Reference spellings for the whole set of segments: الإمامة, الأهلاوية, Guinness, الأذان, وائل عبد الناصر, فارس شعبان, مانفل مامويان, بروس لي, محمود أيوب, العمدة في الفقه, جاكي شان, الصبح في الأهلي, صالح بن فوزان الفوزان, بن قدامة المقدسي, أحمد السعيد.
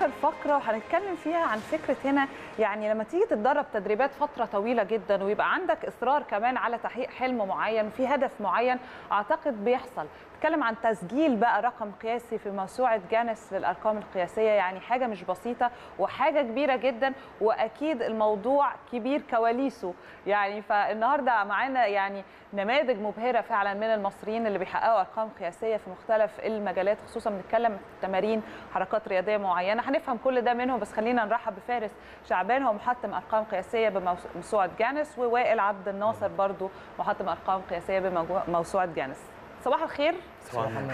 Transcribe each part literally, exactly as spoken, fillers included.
آخر فقرة وهنتكلم فيها عن فكرة هنا، يعني لما تيجي تتدرب تدريبات فترة طويلة جدا ويبقى عندك إصرار كمان على تحقيق حلم معين وفي هدف معين، أعتقد بيحصل. نتكلم عن تسجيل بقى رقم قياسي في موسوعة جينيس للأرقام القياسية، يعني حاجة مش بسيطة وحاجة كبيرة جدا، وأكيد الموضوع كبير كواليسه. يعني فالنهاردة معانا يعني نماذج مبهرة فعلا من المصريين اللي بيحققوا أرقام قياسية في مختلف المجالات، خصوصا بنتكلم تمارين حركات رياضية معينة، هنفهم كل ده منهم. بس خلينا نرحب بفارس شعبان، هو محطم أرقام قياسية بموسوعة جينيس، ووائل عبد الناصر برضو محطم أرقام قياسية بموسوعة جينيس. صباح الخير.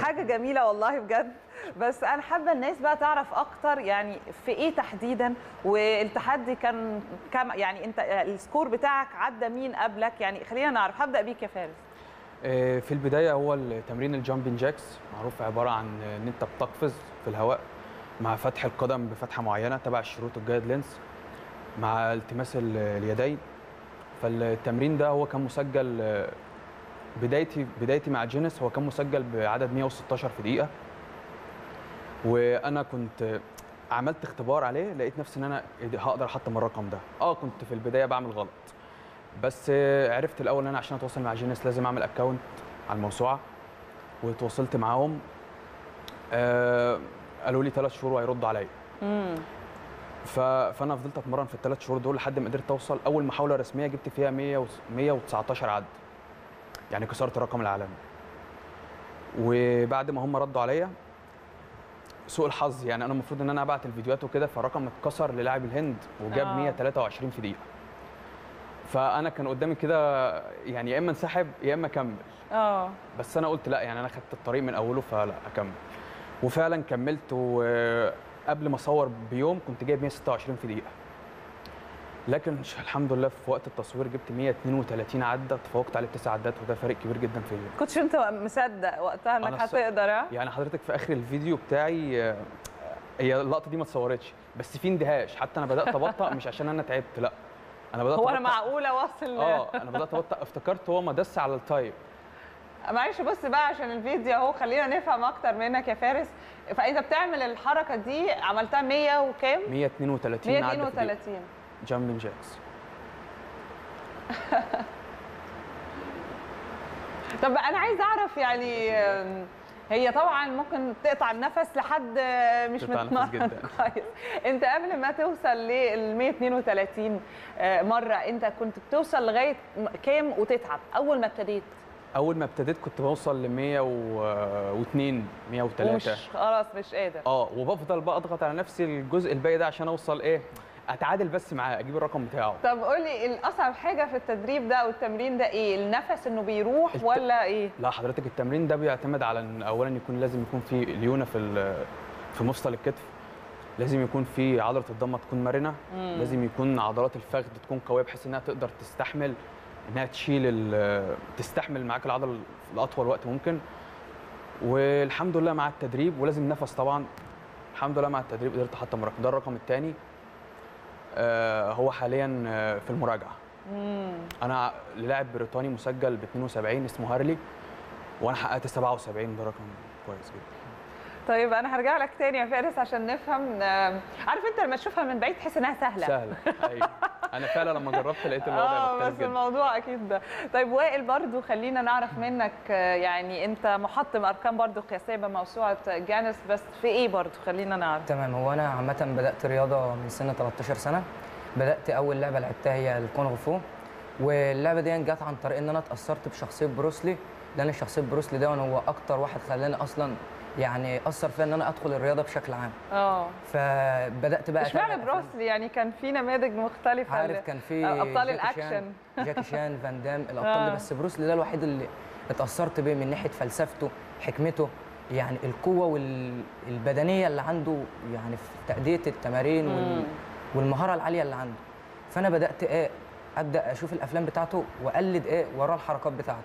حاجة جميلة والله بجد، بس أنا حابة الناس بقى تعرف أكتر، يعني في إيه تحديدا، والتحدي كان كم، يعني أنت السكور بتاعك عدى مين قبلك، يعني خلينا نعرف. هبدأ بيك يا فارس. في البداية هو تمرين الجامبين جاكس، معروف عبارة عن أن أنت بتقفز في الهواء مع فتح القدم بفتحة معينة تبع الشروط الجايد لينس مع التماس اليدين. فالتمرين ده هو كان مسجل بدايتي بدايتي مع جينيس، هو كان مسجل بعدد مئة وستة عشر في دقيقة، وأنا كنت عملت اختبار عليه، لقيت نفسي إن أنا هقدر أحطم الرقم ده. أه كنت في البداية بعمل غلط، بس عرفت الأول إن أنا عشان أتواصل مع جينيس لازم أعمل أكونت على الموسوعة، وتواصلت معاهم. آه قالوا لي ثلاث شهور وهيردوا عليا. فأنا فضلت أتمرن في الثلاث شهور دول لحد ما قدرت أوصل أول محاولة رسمية، جبت فيها مئة وتسعة عشر عد، يعني كسرت الرقم العالمي. وبعد ما هم ردوا عليا، سوء الحظ يعني انا المفروض ان انا ابعت الفيديوهات وكده، فالرقم اتكسر للاعب الهند وجاب آه. مئة وثلاثة وعشرين في دقيقه. فانا كان قدامي كده يعني يا اما انسحب يا اما اكمل. اه بس انا قلت لا، يعني انا خدت الطريق من اوله فلا اكمل. وفعلا كملت، وقبل ما اصور بيوم كنت جايب مئة وستة وعشرين في دقيقه. لكن الحمد لله في وقت التصوير جبت مئة واثنين وثلاثين عده، تفوقت عليه بتسع عدات، وده فرق كبير جدا فيا. كنتش انت مصدق وقتها انك هتقدر؟ اه يعني حضرتك في اخر الفيديو بتاعي، هي اللقطه دي ما اتصورتش بس في اندهاش، حتى انا بدات ابطأ مش عشان انا تعبت، لا انا بدات هو انا معقوله واصل؟ اه انا بدات ابطأ، افتكرت هو ما دس على التايب. معلش بص بقى عشان الفيديو اهو، خلينا نفهم اكتر منك يا فارس. فاذا بتعمل الحركه دي عملتها مئة وكام؟ مئة واثنين وثلاثين عده. مئة واثنين وثلاثين جامبين جاكس. طب انا عايز اعرف، يعني هي طبعا ممكن تقطع النفس لحد مش متمرن كويس. انت قبل ما توصل لل مئة واثنين وثلاثين مره، انت كنت بتوصل لغايه كام وتتعب اول ما ابتديت؟ اول ما ابتديت كنت بوصل ل مئة واثنين مئة وثلاثة، مش خلاص مش قادر. اه وبفضل بقى اضغط على نفسي الجزء الباقي ده عشان اوصل ايه، اتعادل بس معاه، اجيب الرقم بتاعه. طب قولي الاصعب حاجه في التدريب ده او التمرين ده ايه؟ النفس انه بيروح الت... ولا ايه؟ لا حضرتك التمرين ده بيعتمد على ان اولا يكون لازم يكون في ليونه في في مفصل الكتف، لازم يكون في عضله الضمه تكون مرنه، مم. لازم يكون عضلات الفخذ تكون قويه بحيث انها تقدر تستحمل، انها تشيل ال... تستحمل معاك العضله لاطول وقت ممكن. والحمد لله مع التدريب، ولازم نفس طبعا. الحمد لله مع التدريب قدرت احطم الرقم ده. الرقم الثاني هو حاليا في المراجعه. مم. انا لاعب بريطاني مسجل ب اثنين وسبعين اسمه هارلي، وانا حققت سبعة وسبعين، ده رقم كويس جدا. طيب انا هرجع لك تاني يا فارس عشان نفهم. عارف انت لما تشوفها من بعيد تحس انها سهله سهله. ايوه انا فعلا لما جربت لقيت الوضع مختلف جدا. بس الموضوع اكيد ده. طيب وائل برضو خلينا نعرف منك، يعني انت محطم ارقام برضو قياسيه بموسوعه جينيس، بس في ايه برضو خلينا نعرف. تمام. هو انا عامه بدات رياضه من سن ثلاثة عشر سنه. بدات اول لعبه لعبتها هي الكونغ فو، واللعبه دي جت عن طريق ان انا اتاثرت بشخصيه بروس لي، لان شخصيه بروس لي ده هو اكتر واحد خلاني اصلا يعني اثر فيا ان انا ادخل الرياضه بشكل عام. اه فبدات بقى اشمعنى بروس لي؟ يعني كان في نماذج مختلفه، عارف كان في ابطال الاكشن جاكي شان، فان دام، الابطال آه. دي، بس بروس لي ده الوحيد اللي اتاثرت بيه من ناحيه فلسفته، حكمته، يعني القوه والبدنيه اللي عنده، يعني في تاديه التمارين وال... والمهاره العاليه اللي عنده. فانا بدات ايه ابدا اشوف الافلام بتاعته واقلد ايه ورا الحركات بتاعته.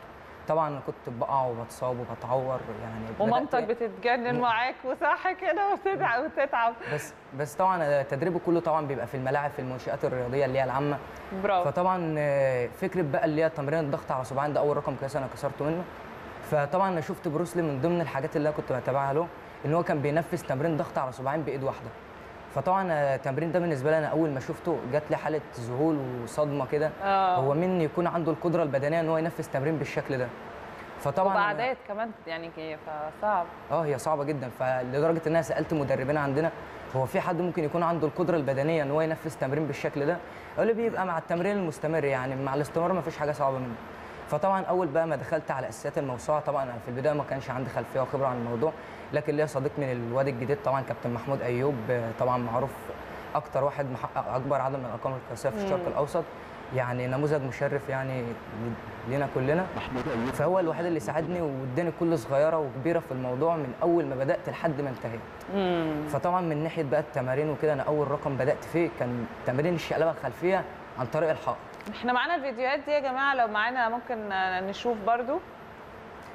طبعا انا كنت بقع وبتصاب وبتعور، يعني ومامتك بتتجنن معاك وصح كده وتتعب وتتعب بس بس طبعا تدريبه كله طبعا بيبقى في الملاعب، في المنشآت الرياضيه اللي هي العامه. برافو. فطبعا فكره بقى اللي هي تمرين الضغط على سبعين، ده اول رقم قياسي انا كسرته منه. فطبعا انا شفت بروس لي من ضمن الحاجات اللي انا كنت بتابعها له ان هو كان بينفذ تمرين ضغط على سبعين بايد واحده، فطبعا التمرين ده بالنسبه لي انا اول ما شفته جات لي حاله ذهول وصدمه كده، هو مين يكون عنده القدره البدنيه ان هو ينفذ تمرين بالشكل ده؟ فطبعا وبعدات كمان يعني فصعب، اه هي صعبه جدا. فلدرجه ان انا سالت مدربين عندنا هو في حد ممكن يكون عنده القدره البدنيه ان هو ينفذ تمرين بالشكل ده؟ قال لي بيبقى مع التمرين المستمر، يعني مع الاستمرار ما فيش حاجه صعبه منه. فطبعا اول بقى ما دخلت على اساسيات الموسوعه، طبعا في البدايه ما كانش عندي خلفيه وخبره عن الموضوع، لكن ليا صديق من الواد الجديد طبعا كابتن محمود ايوب، طبعا معروف اكتر واحد محقق اكبر عدد من الارقام القياسيه في الشرق الاوسط، يعني نموذج مشرف يعني لينا كلنا. فهو الوحيد اللي ساعدني واداني كل صغيره وكبيره في الموضوع من اول ما بدات لحد ما انتهيت. فطبعا من ناحيه بقى التمارين وكده، انا اول رقم بدات فيه كان تمارين الشقلبه الخلفيه عن طريق الحائط. احنا معانا الفيديوهات دي يا جماعه، لو معانا ممكن نشوف برضو.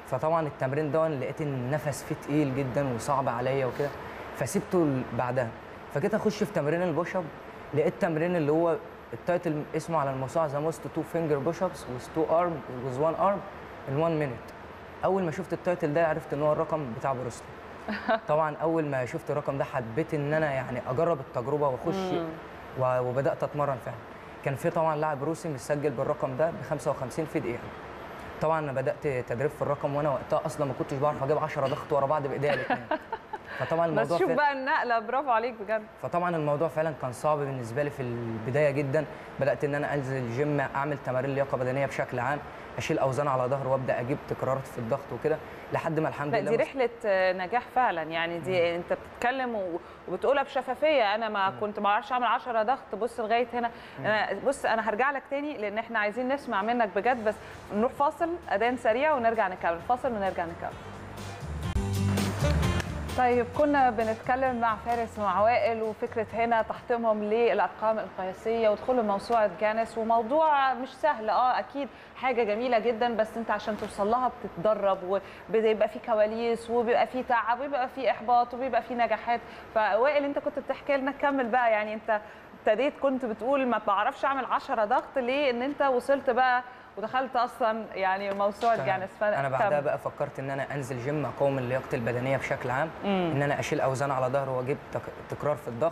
فطبعا التمرين ده لقيت ان النفس فيه تقيل جدا وصعب عليا وكده، فسبته بعدها. فجيت اخش في تمرين البوش اب، لقيت تمرين اللي هو التايتل اسمه على الموسوعه ذا موست تو فينجر بوش ابس ويز تو ارم ويز وان ارم ان واحد مينيت. اول ما شفت التايتل ده عرفت ان هو الرقم بتاع بروس لي. طبعا اول ما شفت الرقم ده حبيت ان انا يعني اجرب التجربه واخش وبدات اتمرن فعلا. كان في طبعا لاعب روسي مسجل بالرقم ده ب خمسة وخمسين في دقيقه. طبعا انا بدات تدريب في الرقم، وانا وقتها اصلا ما كنتش بعرف اجيب عشرة ضغط ورا بعض بايديا الاثنين. فطبعا الموضوع بس شوف بقى النقله، برافو عليك بجد. فطبعا الموضوع فعلا كان صعب بالنسبه لي في البدايه جدا. بدات ان انا انزل الجيم، اعمل تمارين لياقه بدنيه بشكل عام، اشيل اوزان على ظهر وابدا اجيب تكرارات في الضغط وكده، لحد ما الحمد لله. دي رحله نجاح فعلا يعني، دي انت بتتكلم وبتقولها بشفافيه، انا ما كنت ما اعرفش اعمل عشرة ضغط، بص لغايه هنا. انا بص انا هرجع لك تاني لان احنا عايزين نسمع منك بجد، بس نروح فاصل اذان سريع ونرجع نكمل. فاصل ونرجع نكمل. طيب كنا بنتكلم مع فارس مع وائل وفكره هنا تحطيمهم للارقام القياسيه ودخول موسوعه جينيس، وموضوع مش سهل، اه اكيد حاجه جميله جدا، بس انت عشان توصل لها بتتدرب وبيبقى في كواليس وبيبقى في تعب وبيبقى في احباط وبيبقى في نجاحات. فوائل انت كنت بتحكي لنا، كمل بقى يعني انت ابتديت كنت بتقول ما بعرفش اعمل عشرة ضغط، ليه ان انت وصلت بقى ودخلت اصلا يعني موسوعه جينيس؟ انا بعدها بقى فكرت ان انا انزل جيم، اقاوم اللياقه البدنيه بشكل عام، مم. ان انا اشيل اوزان على ظهر واجيب تكرار في الضغط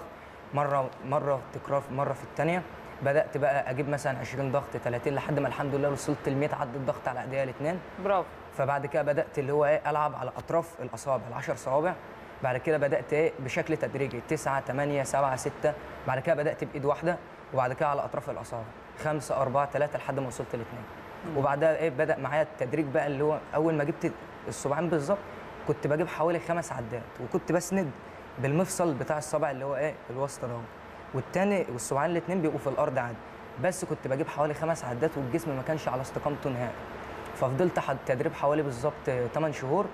مره مره، تكرار مره في الثانيه. بدات بقى اجيب مثلا عشرين ضغط، ثلاثين، لحد ما الحمد لله وصلت ل مية عد الضغط على ايديا الاثنين. برافو. فبعد كده بدات اللي هو ايه، العب على اطراف الاصابع، العشر صوابع. بعد كده بدات ايه بشكل تدريجي، تسعة ثمانية سبعة ستة، بعد كده بدات بايد واحده، وبعد كده على اطراف الاصابع خمسة أربعة ثلاثة لحد ما وصلت الاثنين. وبعدها ايه بدأ معايا التدريج بقى، اللي هو أول ما جبت الصباعين بالظبط كنت بجيب حوالي خمس عدات، وكنت بسند بالمفصل بتاع الصبع اللي هو ايه الوسط ده، والتاني والصباعين الاثنين بيبقوا في الأرض عادي، بس كنت بجيب حوالي خمس عدات والجسم ما كانش على استقامته نهائي. ففضلت تدريب حوالي بالظبط ثمانية شهور،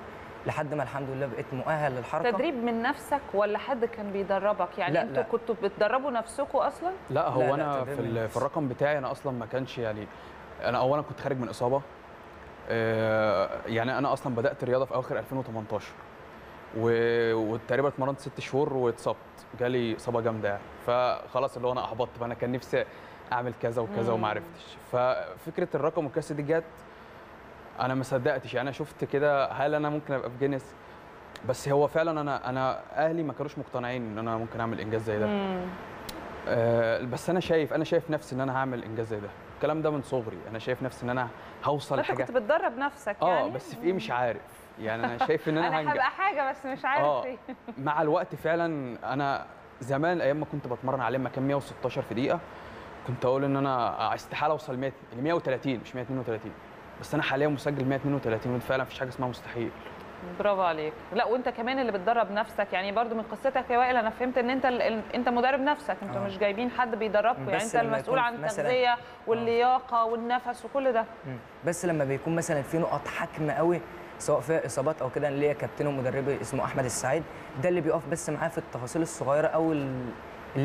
لحد ما الحمد لله بقيت مؤهل للحركه. تدريب من نفسك ولا حد كان بيدربك؟ يعني انتوا كنتوا بتدربوا نفسكم اصلا؟ لا هو لا انا لا في, في الرقم بتاعي انا اصلا ما كانش يعني، انا اولا كنت خارج من اصابه، يعني انا اصلا بدات رياضه في اواخر ألفين وثمانية عشر، وتقريبا اتمرنت ست شهور واتصبت، جالي اصابه جامده يعني، فخلاص اللي هو انا احبطت، فانا كان نفسي اعمل كذا وكذا وما عرفتش. ففكره الرقم القياسي دي جت انا ما صدقتش، يعني انا شفت كده هل انا ممكن ابقى في جينيس؟ بس هو فعلا انا انا اهلي ما كانوش مقتنعين ان انا ممكن اعمل انجاز زي ده. آه بس انا شايف انا شايف نفسي ان انا هعمل انجاز زي ده، الكلام ده من صغري، انا شايف نفسي ان انا هوصل لحاجه. انت كنت بتدرب نفسك يعني؟ اه بس في ايه مش عارف، يعني انا شايف ان انا انا هبقى حاجه بس مش عارف آه. ايه مع الوقت فعلا، انا زمان ايام ما كنت بتمرن على كام مية وستاشر في دقيقه، كنت اقول ان انا استحاله اوصل مية وتلاتين مش مية اتنين وتلاتين، بس انا حاليا مسجل مية اتنين وتلاتين، فعلا مفيش حاجه اسمها مستحيل. برافو عليك. لا وانت كمان اللي بتدرب نفسك، يعني برضو من قصتك يا وائل انا فهمت ان انت ال... انت مدرب نفسك، انتوا مش جايبين حد بيدربكم، يعني انت المسؤول عن التغذيه واللياقه والنفس وكل ده. مم. بس لما بيكون مثلا في نقط حاكمه قوي سواء فيها اصابات او كده، انا ليا كابتن ومدربي اسمه احمد السعيد، ده اللي بيقف بس معاه في التفاصيل الصغيره او اللي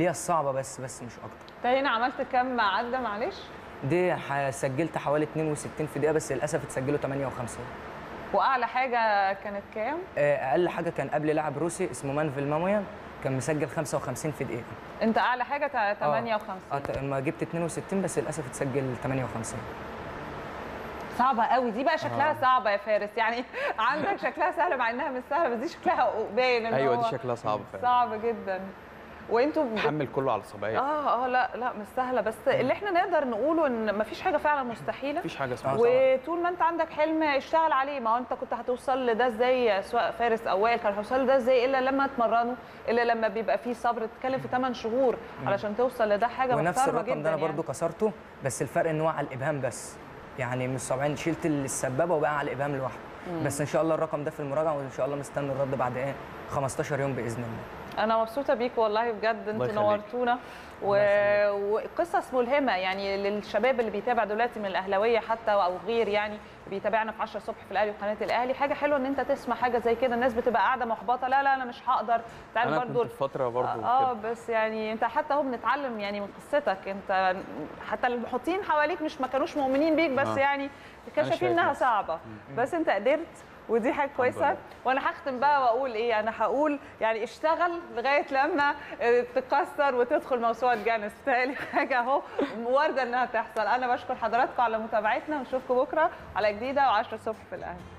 هي الصعبه بس بس مش اكتر. انت هنا عملت كام عده معلش؟ دي سجلت حوالي اتنين وستين في دقيقه، بس للاسف اتسجلوا تمنية وخمسين. واعلى حاجه كانت كام؟ اقل حاجه كان قبل لاعب روسي اسمه مانفل مامويان، كان مسجل خمسة وخمسين في دقيقه. انت اعلى حاجه تمنية وخمسين؟ اه ما جبت اتنين وستين بس للاسف اتسجل تمنية وخمسين. صعبه قوي دي بقى، شكلها آه. صعبه يا فارس، يعني عندك شكلها سهله مع انها مش سهله، بس دي شكلها باين ان هو ايوه دي شكلها صعب فعلا، صعب جدا. وانتوا بتحمل كله على صباعي. اه اه لا لا مش سهله، بس اللي احنا نقدر نقوله ان مفيش حاجه فعلا مستحيله، مفيش حاجه اسمها. وطول ما انت عندك حلم اشتغل عليه. ما هو انت كنت هتوصل لده ازاي؟ سواء فارس او وائل كانوا هيوصلوا لده ازاي الا لما اتمرنوا، الا لما بيبقى فيه صبر. اتكلم في تمن شهور علشان توصل لده، حاجه محترمه جدا. ونفس الرقم ده انا برضو كسرته، بس الفرق ان هو على الابهام بس، يعني من السبعين شلت السبابه وبقى على الابهام لوحده. بس ان شاء الله الرقم ده في المراجعه، وان شاء الله مستني الرد بعد ايه خمستاشر يوم باذن الله. أنا مبسوطة بيك والله بجد، أنتوا نورتونا و... وقصص ملهمة يعني للشباب اللي بيتابع دلوقتي من الأهلاوية حتى أو غير، يعني بيتابعنا في عشرة الصبح في الأهلي وقناة الأهلي. حاجة حلوة إن أنت تسمع حاجة زي كده. الناس بتبقى قاعدة محبطة، لا لا أنا مش هقدر. تعال أنا برضو كنت في فترة برضو آه كده. بس يعني أنت حتى هو بنتعلم يعني من قصتك أنت، حتى المحيطين حواليك مش ما كانوش مؤمنين بيك، بس آه. يعني كانوا شايفين إنها صعبة، بس أنت قدرت ودي حاجه كويسه. وانا هختم بقى واقول ايه، انا هقول يعني اشتغل لغايه لما تتكسر وتدخل موسوعه جينيس. تالي حاجه اهو وارده انها تحصل. انا بشكر حضراتكم على متابعتنا، ونشوفكم بكره على جديده وعشرة الصبح في الاهلي.